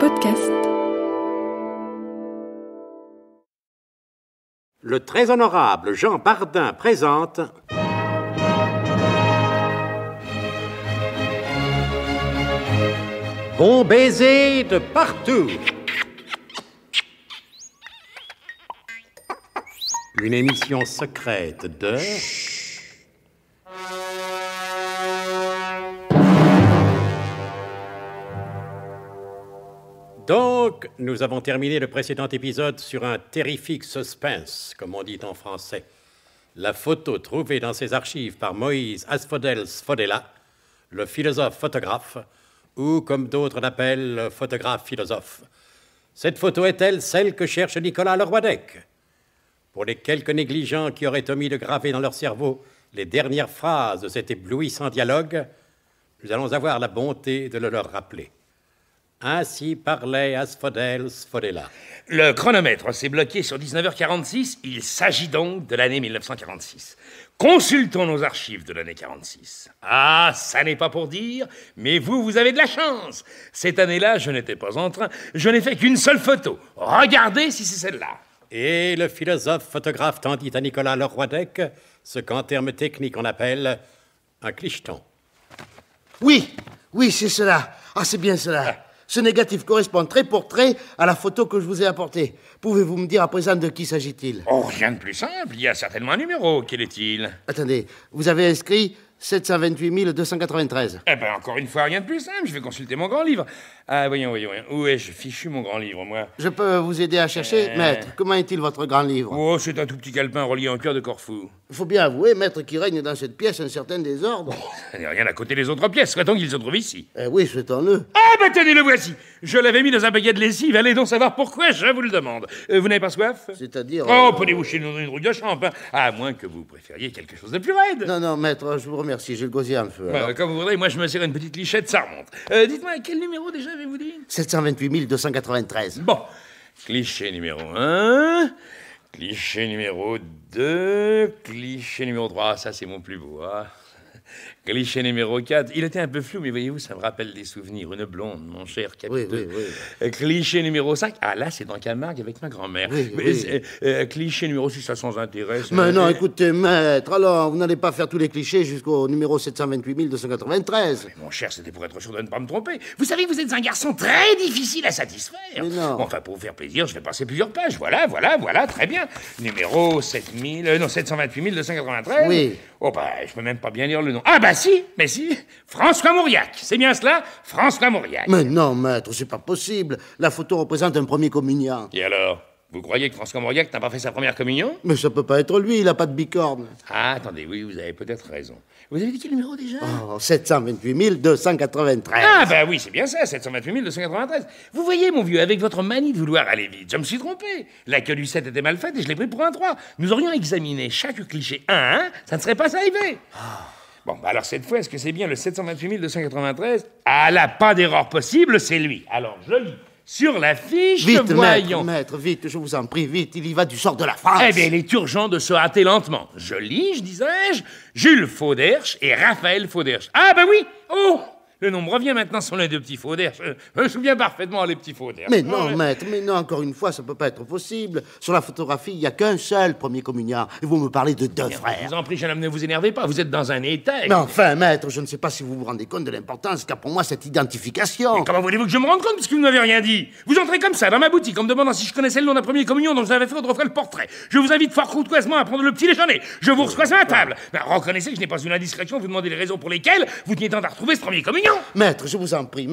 Podcast. Le très honorable Jean Bardin présente Bon baiser de partout. Une émission secrète de... Donc, nous avons terminé le précédent épisode sur un terrifique suspense, comme on dit en français. La photo trouvée dans ses archives par Moïse Asphodèle Sfodela, le philosophe-photographe, ou comme d'autres l'appellent, photographe-philosophe. Cette photo est-elle celle que cherche Nicolas Leroidec? Pour les quelques négligents qui auraient omis de graver dans leur cerveau les dernières phrases de cet éblouissant dialogue, nous allons avoir la bonté de le leur rappeler. Ainsi parlait Asphodèle Sfodela. Le chronomètre s'est bloqué sur 19h46. Il s'agit donc de l'année 1946. Consultons nos archives de l'année 46. Ah, ça n'est pas pour dire, mais vous avez de la chance. Cette année-là, je n'étais pas en train. Je n'ai fait qu'une seule photo. Regardez si c'est celle-là. Et le philosophe-photographe tendit à Nicolas Leroidec ce qu'en termes techniques on appelle un clicheton. Oui, c'est cela. Ah, c'est bien cela. Ah. Ce négatif correspond trait pour trait à la photo que je vous ai apportée. Pouvez-vous me dire à présent de qui s'agit-il? Oh, rien de plus simple. Il y a certainement un numéro. Quel est-il? Attendez, vous avez inscrit 728 293. Eh bien, encore une fois, rien de plus simple. Je vais consulter mon grand livre. Ah, voyons. Où est-je fichu, mon grand livre, moi? Je peux vous aider à chercher, maître. Comment est-il, votre grand livre? Oh, c'est un tout petit calepin relié en cuir de Corfou. Faut bien avouer, maître, qu'il règne dans cette pièce un certain désordre. Oh, ça n'est rien à côté des autres pièces. Souhaitons qu'ils se trouvent ici. Eh oui, souhaitons-le. Ah, ben tenez, le voici. Je l'avais mis dans un paquet de lessive. Allez donc savoir pourquoi, je vous le demande. Vous n'avez pas soif? C'est-à-dire... Oh, prenez-vous chez nous une rouille de champ, hein. À moins que vous préfériez quelque chose de plus raide. Non, maître, je vous remercie. J'ai le gosier en feu. Bah, comme vous voulez, moi, je me sers une petite lichette, ça remonte. Dites-moi, quel numéro déjà avez-vous dit? 728 293. Bon. Cliché numéro 1... Cliché numéro 2, cliché numéro 3, ça c'est mon plus beau, hein? Cliché numéro 4, il était un peu flou, mais voyez-vous, ça me rappelle des souvenirs. Une blonde, mon cher capitaine. Oui. Cliché numéro 5, ah là, c'est dans Camargue avec ma grand-mère. Oui. Cliché numéro 6, ça sans intérêt. Mais non, écoutez, maître, alors, vous n'allez pas faire tous les clichés jusqu'au numéro 728 293. Mais mon cher, c'était pour être sûr de ne pas me tromper. Vous savez, vous êtes un garçon très difficile à satisfaire. Mais non. Bon, enfin, pour vous faire plaisir, je vais passer plusieurs pages. Voilà, très bien. Numéro 728 293. Oui. Oh, bah, je peux même pas bien lire le nom. Ah, bah, si, mais si, François Mauriac, c'est bien cela, François Mauriac. Mais non, maître, c'est pas possible. La photo représente un premier communiant. Et alors? Vous croyez que François Mauriac n'a pas fait sa première communion? Mais ça peut pas être lui, il a pas de bicorne. Ah, attendez, oui, vous avez peut-être raison. Vous avez dit quel numéro déjà? Oh, 728 293. Ah, bah oui, c'est bien ça, 728 293. Vous voyez, mon vieux, avec votre manie de vouloir aller vite, je me suis trompé. La queue du 7 était mal faite et je l'ai pris pour un 3. Nous aurions examiné chaque cliché un à un, ça ne serait pas arrivé. Oh. Bon, bah alors cette fois, est-ce que c'est bien le 728 293? Ah là, pas d'erreur possible, c'est lui. Alors, je lis. Sur la fiche, vite, voyons. Maître, vite, je vous en prie, vite, il y va du sort de la France. Eh bien, il est urgent de se hâter lentement. Je lis, disais-je, Jules Fauderche et Raphaël Fauderche. Ah, bah oui. Oh, le nom me revient maintenant sur les deux petits Fauderche. Je me souviens parfaitement les petits Fauderche. Mais non, maître, mais non, encore une fois, ça peut pas être possible. Sur la photographie, il n'y a qu'un seul premier communiant. Et vous me parlez de deux frères. Je vous en prie, jeune homme, ne vous énervez pas, vous êtes dans un état. Mais enfin, maître, je ne sais pas si vous vous rendez compte de l'importance qu'a pour moi cette identification. Mais comment voulez-vous que je me rende compte, puisque vous n'avez rien dit? Vous entrez comme ça dans ma boutique en me demandant si je connaissais le nom d'un premier communion dont vous avez fait autrefois le portrait. Je vous invite fort courtoisement à prendre le petit déjeuner. Je vous reçois à la table. Ben, reconnaissez que je n'ai pas une indiscrétion de vous demander les raisons pour lesquelles vous teniez tant à retrouver ce premier communion. Maître, je vous en prie,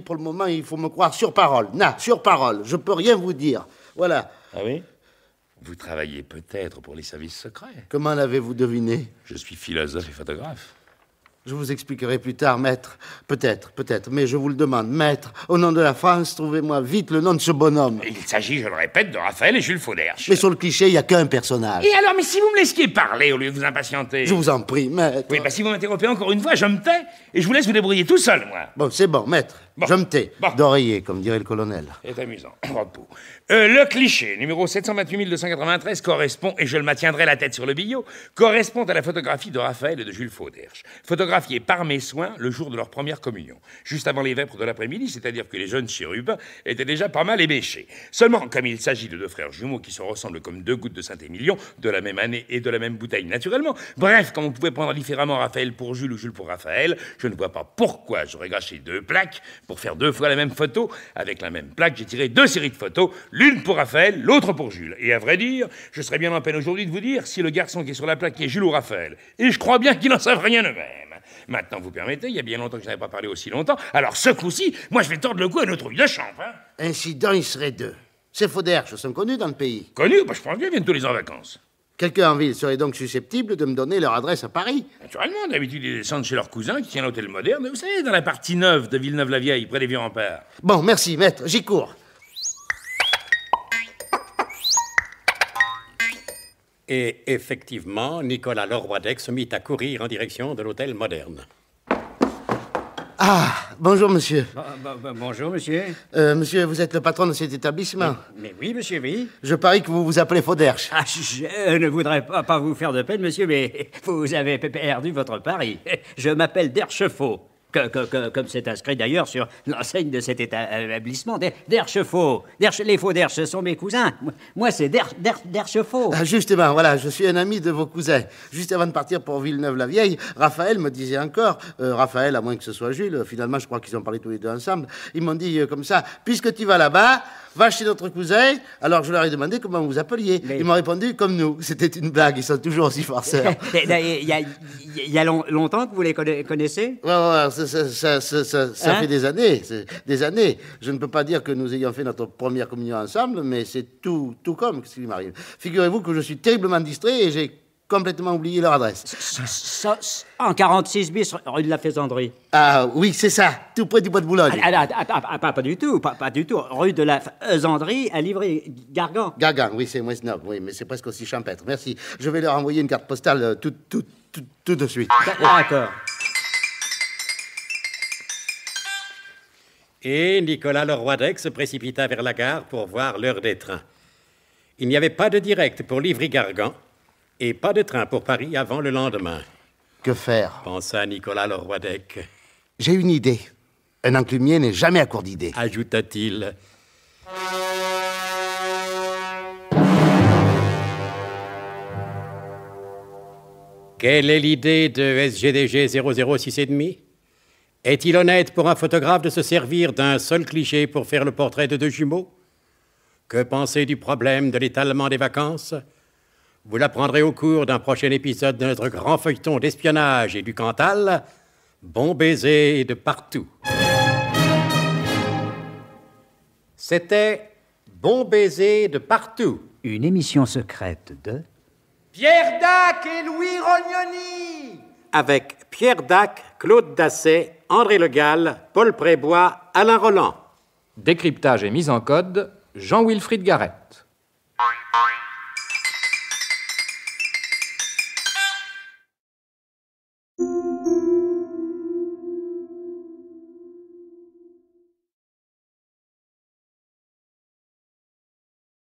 pour le moment, il faut me croire sur parole. Sur parole, je peux rien vous dire. Voilà. Ah oui? Vous travaillez peut-être pour les services secrets. Comment l'avez-vous deviné? Je suis philosophe et photographe. Je vous expliquerai plus tard, maître. Peut-être, mais je vous le demande, maître. Au nom de la France, trouvez-moi vite le nom de ce bonhomme. Il s'agit, je le répète, de Raphaël et Jules Fauderche. Mais sur le cliché, il n'y a qu'un personnage. Et alors, mais si vous me laissiez parler au lieu de vous impatienter... Je vous en prie, maître. Oui, bah si vous m'interrompez encore une fois, je me tais et je vous laisse vous débrouiller tout seul, moi. Bon, c'est bon, maître. Bon. Je me tais, bon. D'oreiller, comme dirait le colonel. C'est amusant. Le cliché numéro 728 293 correspond, et je le maintiendrai la tête sur le billot, correspond à la photographie de Raphaël et de Jules Fauderche, photographiés par mes soins le jour de leur première communion, juste avant les vêpres de l'après-midi, c'est-à-dire que les jeunes chérubins étaient déjà pas mal ébêchés. Seulement, comme il s'agit de deux frères jumeaux qui se ressemblent comme deux gouttes de Saint-Émilion, de la même année et de la même bouteille, naturellement, bref, quand on pouvait prendre différemment Raphaël pour Jules ou Jules pour Raphaël, je ne vois pas pourquoi j'aurais gâché deux plaques pour faire deux fois la même photo. Avec la même plaque, j'ai tiré deux séries de photos, l'une pour Raphaël, l'autre pour Jules. Et à vrai dire, je serais bien en peine aujourd'hui de vous dire si le garçon qui est sur la plaque est Jules ou Raphaël. Et je crois bien qu'ils n'en savent rien eux-mêmes. Maintenant, vous permettez, il y a bien longtemps que je n'avais pas parlé aussi longtemps, alors ce coup-ci, moi je vais tordre le cou à notre trouille de champ. Hein. Incident, il serait deux. C'est Fauderche, nous sommes connus dans le pays. Connus? Bah, je pense bien qu'ils viennent tous les ans en vacances. Quelqu'un en ville serait donc susceptible de me donner leur adresse à Paris. Naturellement, d'habitude, ils descendent chez leur cousin qui tient l'hôtel moderne, vous savez, dans la partie neuve de Villeneuve-la-Vieille, près des vieux remparts. Bon, merci, maître, j'y cours. Et effectivement, Nicolas Leroidec se mit à courir en direction de l'hôtel moderne. Ah, bonjour, monsieur. Bonjour, monsieur. Monsieur, vous êtes le patron de cet établissement. Mais oui, monsieur, oui. Je parie que vous vous appelez Fauderche. Ah, je ne voudrais pas vous faire de peine, monsieur, mais vous avez perdu votre pari. Je m'appelle Derchefaux, comme c'est inscrit d'ailleurs sur l'enseigne de cet établissement. Derchefaux. Les Fauderche sont mes cousins. Moi, c'est Derchefaux. Ah, justement, voilà, je suis un ami de vos cousins. Juste avant de partir pour Villeneuve-la-Vieille, Raphaël me disait encore, Raphaël, à moins que ce soit Jules, finalement, je crois qu'ils ont parlé tous les deux ensemble, ils m'ont dit comme ça, « Puisque tu vas là-bas, va chez notre cousin. » Alors, je leur ai demandé comment vous appeliez. Mais... ils m'ont répondu, comme nous. C'était une blague, ils sont toujours aussi farceurs. Il y a longtemps que vous les connaissez? Ouais, ça hein? Fait des années. Je ne peux pas dire que nous ayons fait notre première communion ensemble, mais c'est tout comme ce qui m'arrive. Figurez-vous que je suis terriblement distrait et j'ai complètement oublié leur adresse. En 46 bis, rue de la Faisanderie. Ah oui, c'est ça, tout près du bois de Boulogne. Pas du tout. Rue de la Faisanderie à Livry-Gargan. Gargan, oui, c'est moins snob, oui, mais c'est presque aussi champêtre. Merci. Je vais leur envoyer une carte postale tout de suite. D'accord. Et Nicolas Leroidec se précipita vers la gare pour voir l'heure des trains. Il n'y avait pas de direct pour Livry-Gargan et pas de train pour Paris avant le lendemain. Que faire? Pensa Nicolas Leroidec. J'ai une idée. Un enclumier n'est jamais à court d'idées, ajouta-t-il. Quelle est l'idée de SGDG 0065? Est-il honnête pour un photographe de se servir d'un seul cliché pour faire le portrait de deux jumeaux? Que penser du problème de l'étalement des vacances? Vous l'apprendrez au cours d'un prochain épisode de notre grand feuilleton d'espionnage et du Cantal. Bon baiser de partout. C'était Bon baiser de partout. Une émission secrète de... Pierre Dac et Louis Rognoni. Avec Pierre Dac, Claude Dassé, André Le Gall, Paul Prébois, Alain Roland. Décryptage et mise en code, Jean-Wilfrid Garrett.